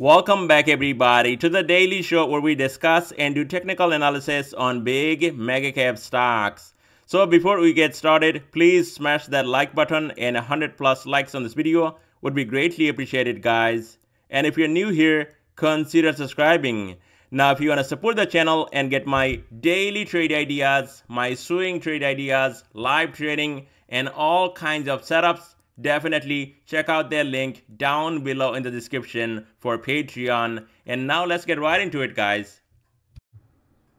Welcome back, everybody, to the Daily Show, where we discuss and do technical analysis on big mega cap stocks. So before we get started, please smash that like button, and 100+ likes on this video would be greatly appreciated, guys. And if you're new here, consider subscribing. Now, if you want to support the channel and get my daily trade ideas, my swing trade ideas, live trading, and all kinds of setups, definitely check out their link down below in the description for Patreon. And now let's get right into it, guys.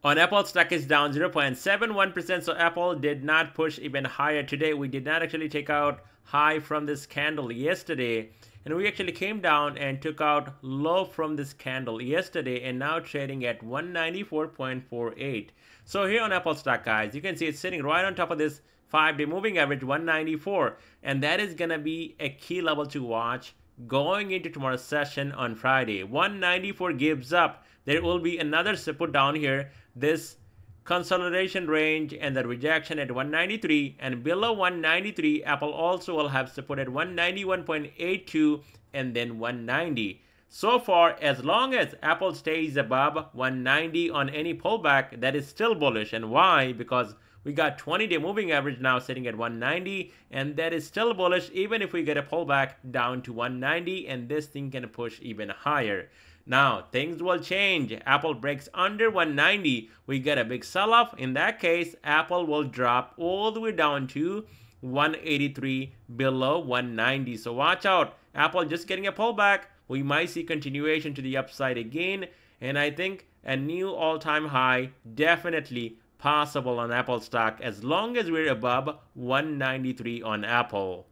On Apple, stock is down 0.71%, so Apple did not push even higher today. We did not actually take out high from this candle yesterday, and we actually came down and took out low from this candle yesterday, and now trading at 194.48. so here on Apple stock, guys, you can see it's sitting right on top of this 5-day moving average 194, and that is gonna be a key level to watch going into tomorrow's session on Friday. 194 gives up, there will be another support down here, this consolidation range, and the rejection at 193, and below 193 Apple also will have support at 191.82 and then 190. So far, as long as Apple stays above 190 on any pullback, that is still bullish. And why? Because we got 20-day moving average now sitting at 190, and that is still bullish even if we get a pullback down to 190, and this thing can push even higher. Now, things will change. Apple breaks under 190, we get a big sell-off. In that case, Apple will drop all the way down to 183 below 190. So watch out. Apple just getting a pullback. We might see continuation to the upside again, and I think a new all-time high definitely possible on Apple stock as long as we're above 193 on Apple.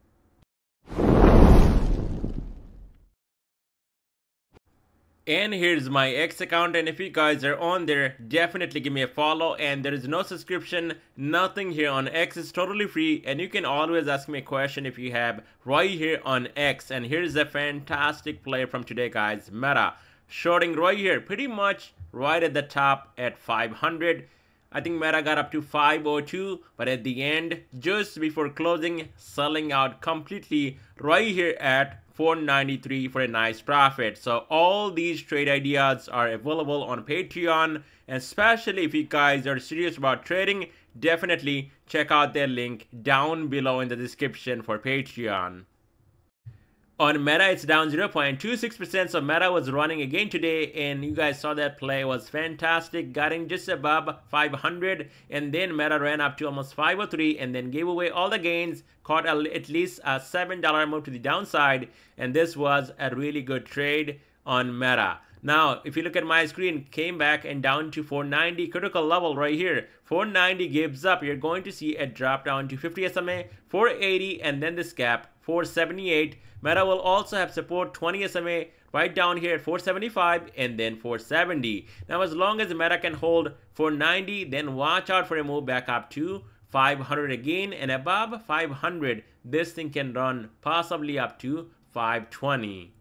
And here's my X account, and if you guys are on there, definitely give me a follow. And there is no subscription, nothing here on X, is totally free, and you can always ask me a question if you have right here on X. And here's a fantastic play from today, guys. Meta shorting right here, pretty much right at the top at 500. I think Meta got up to 502, but at the end, just before closing, selling out completely right here at 493 for a nice profit. So all these trade ideas are available on Patreon, especially if you guys are serious about trading. Definitely check out their link down below in the description for Patreon. On Meta, it's down 0.26%, so Meta was running again today, and you guys saw that play was fantastic, got in just above 500, and then Meta ran up to almost 503 and then gave away all the gains, caught at least a $7 move to the downside, and this was a really good trade on Meta. Now, if you look at my screen, came back and down to 490, critical level right here. 490 gives up, you're going to see a drop down to 50 SMA, 480, and then this gap, 478. Meta will also have support 20 SMA right down here at 475 and then 470. Now, as long as Meta can hold 490, then watch out for a move back up to 500 again, and above 500, this thing can run possibly up to 520.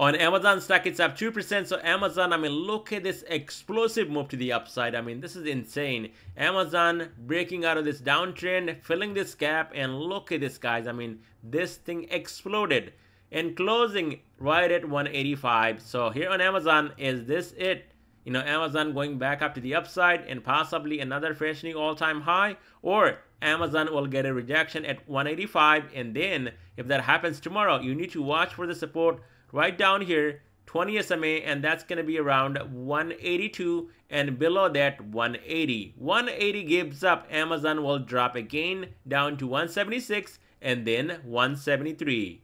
On Amazon stock, it's up 2%, so Amazon, I mean, look at this explosive move to the upside. I mean, this is insane. Amazon breaking out of this downtrend, filling this gap, and look at this, guys. I mean, this thing exploded and closing right at 185. So here on Amazon, is this it? You know, Amazon going back up to the upside and possibly another fresh new all-time high, or Amazon will get a rejection at 185, and then if that happens tomorrow, you need to watch for the support right down here, 20 SMA, and that's going to be around 182, and below that 180. 180 gives up, Amazon will drop again down to 176 and then 173.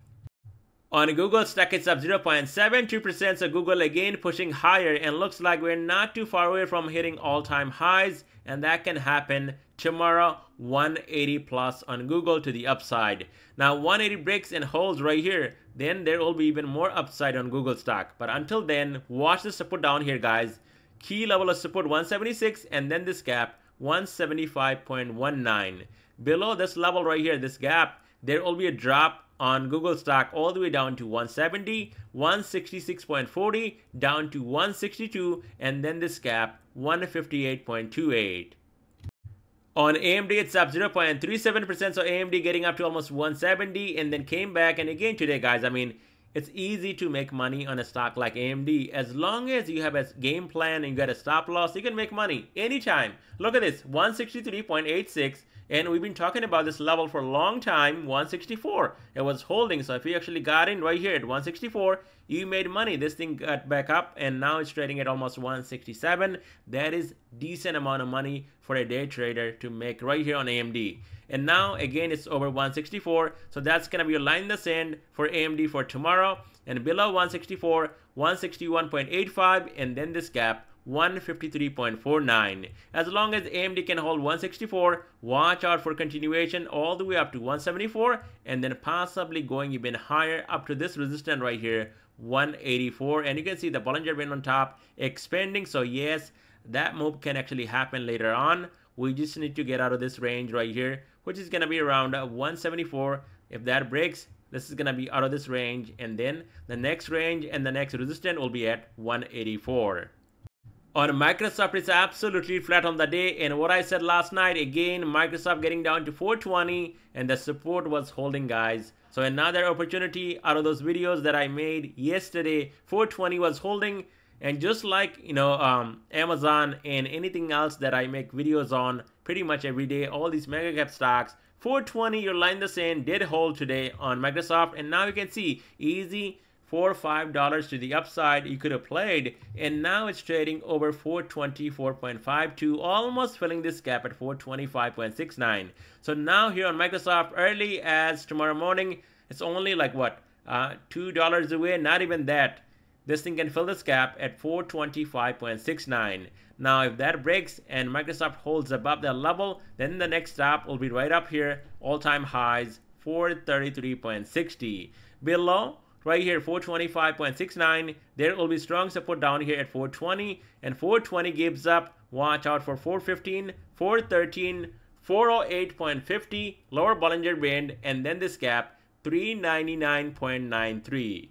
On Google stock, it's up 0.72%, so Google again pushing higher, and looks like we're not too far away from hitting all-time highs, and that can happen tomorrow, 180+ on Google to the upside. Now, 180 breaks and holds right here, then there will be even more upside on Google stock. But until then, watch the support down here, guys. Key level of support 176, and then this gap 175.19. Below this level right here, this gap, there will be a drop on Google stock all the way down to 170, 166.40, down to 162, and then this gap 158.28. On AMD, it's up 0.37%, so AMD getting up to almost 170 and then came back, and again today, guys, I mean, It's easy to make money on a stock like AMD. As long as you have a game plan and you got a stop loss, you can make money anytime. Look at this, 163.86, and we've been talking about this level for a long time, 164. It was holding, so if you actually got in right here at 164, you made money. This thing got back up, and now it's trading at almost 167. That is decent amount of money for a day trader to make right here on AMD. And now again it's over 164, so that's gonna be a line in the sand for AMD for tomorrow. And below 164, 161.85, and then this gap, 153.49. As long as AMD can hold 164, watch out for continuation all the way up to 174, and then possibly going even higher up to this resistance right here, 184. And you can see the Bollinger Band on top expanding, so yes, that move can actually happen later on. We just need to get out of this range right here, which is going to be around 174. If that breaks, this is going to be out of this range, and then the next range and the next resistance will be at 184. On Microsoft, it's absolutely flat on the day, and what I said last night, again, Microsoft getting down to 420, and the support was holding, guys. So another opportunity out of those videos that I made yesterday, 420 was holding. And just like, you know, Amazon and anything else that I make videos on pretty much every day, all these mega cap stocks, 420, your line in the sand did hold today on Microsoft. And now you can see easy $4 or $5 to the upside you could have played. And now it's trading over 424.52, almost filling this gap at 425.69. So now here on Microsoft, early as tomorrow morning, it's only like what, $2 away, not even that. This thing can fill this gap at 425.69. Now, if that breaks and Microsoft holds above that level, then the next stop will be right up here, all-time highs, 433.60. Below, right here, 425.69, there will be strong support down here at 420, and 420 gives up. Watch out for 415, 413, 408.50, lower Bollinger Band, and then this gap, 399.93.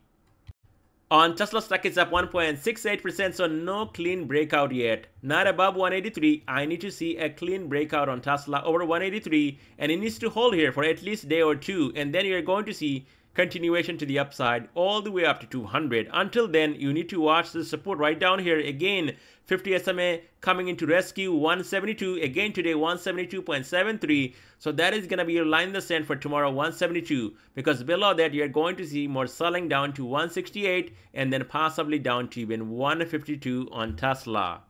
On Tesla stock, it's up 1.68%, so no clean breakout yet. Not above 183. I need to see a clean breakout on Tesla over 183, and it needs to hold here for at least a day or two, and then you're going to see continuation to the upside all the way up to 200. Until then, you need to watch the support right down here. Again, 50 SMA coming into rescue, 172. Again today, 172.73. So that is going to be your line in the sand for tomorrow, 172. Because below that, you're going to see more selling down to 168, and then possibly down to even 152 on Tesla.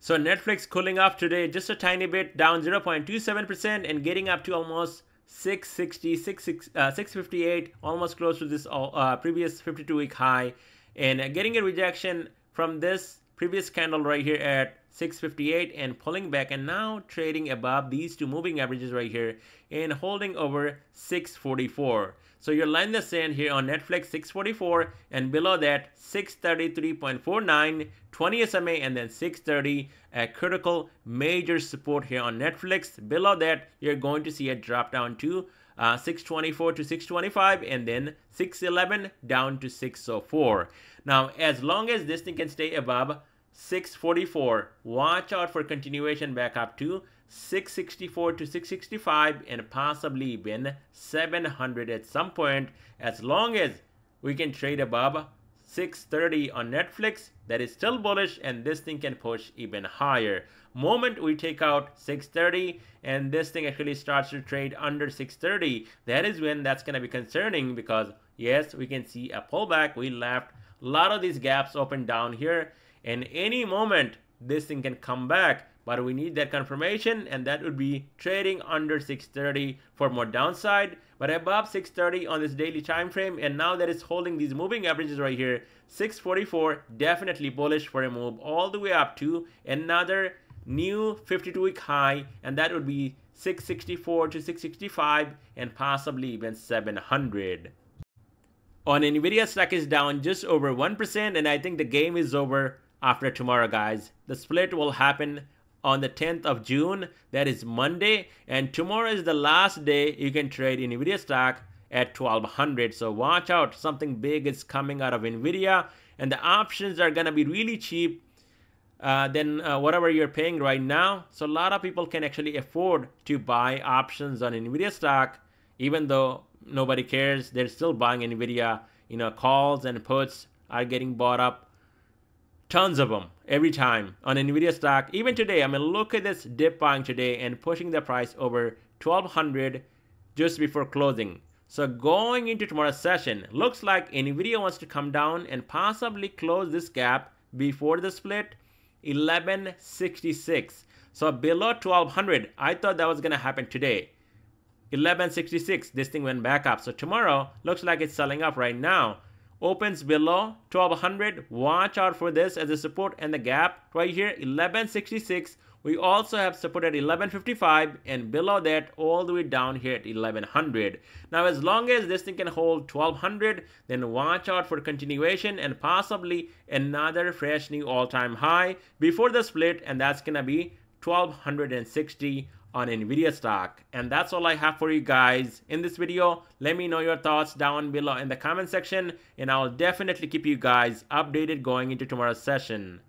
So Netflix cooling off today just a tiny bit, down 0.27% and getting up to almost 660, 658, almost close to this previous 52-week high, and getting a rejection from this previous candle right here at 658 and pulling back, and now trading above these two moving averages right here and holding over 644. So your line in the sand here on Netflix, 644, and below that 633.49, 20 SMA, and then 630, a critical major support here on Netflix. Below that, you're going to see a drop down to 624 to 625, and then 611 down to 604. Now, as long as this thing can stay above 644, watch out for continuation back up to 664 to 665, and possibly even 700 at some point. As long as we can trade above 630 on Netflix, that is still bullish, and this thing can push even higher. Moment we take out 630 and this thing actually starts to trade under 630, that is when that's going to be concerning, because yes, we can see a pullback. We left a lot of these gaps open down here, and any moment this thing can come back, but we need that confirmation, and that would be trading under 630 for more downside, but above 630 on this daily time frame. And now that it's holding these moving averages right here, 644, definitely bullish for a move all the way up to another new 52-week high, and that would be 664 to 665, and possibly even 700. On Nvidia, stock is down just over 1%, and I think the game is over after tomorrow, guys. The split will happen on the 10th of June, that is Monday, and tomorrow is the last day you can trade Nvidia stock at 1200. So watch out, something big is coming out of Nvidia, and the options are gonna be really cheap than whatever you're paying right now. So a lot of people can actually afford to buy options on Nvidia stock, even though nobody cares, they're still buying Nvidia. calls and puts are getting bought up. Tons of them every time on Nvidia stock. Even today, I mean, look at this dip buying today and pushing the price over 1200 just before closing. So going into tomorrow's session, looks like Nvidia wants to come down and possibly close this gap before the split, 1166. So below 1200, I thought that was going to happen today. 1166, this thing went back up. So tomorrow looks like it's selling up right now. Opens below 1200. Watch out for this as a support and the gap right here, 1166. We also have support at 1155, and below that all the way down here at 1100. Now as long as this thing can hold 1200, then watch out for continuation and possibly another fresh new all-time high before the split, and that's gonna be 1260 on Nvidia stock. And that's all I have for you guys in this video. Let me know your thoughts down below in the comment section, and I'll definitely keep you guys updated going into tomorrow's session.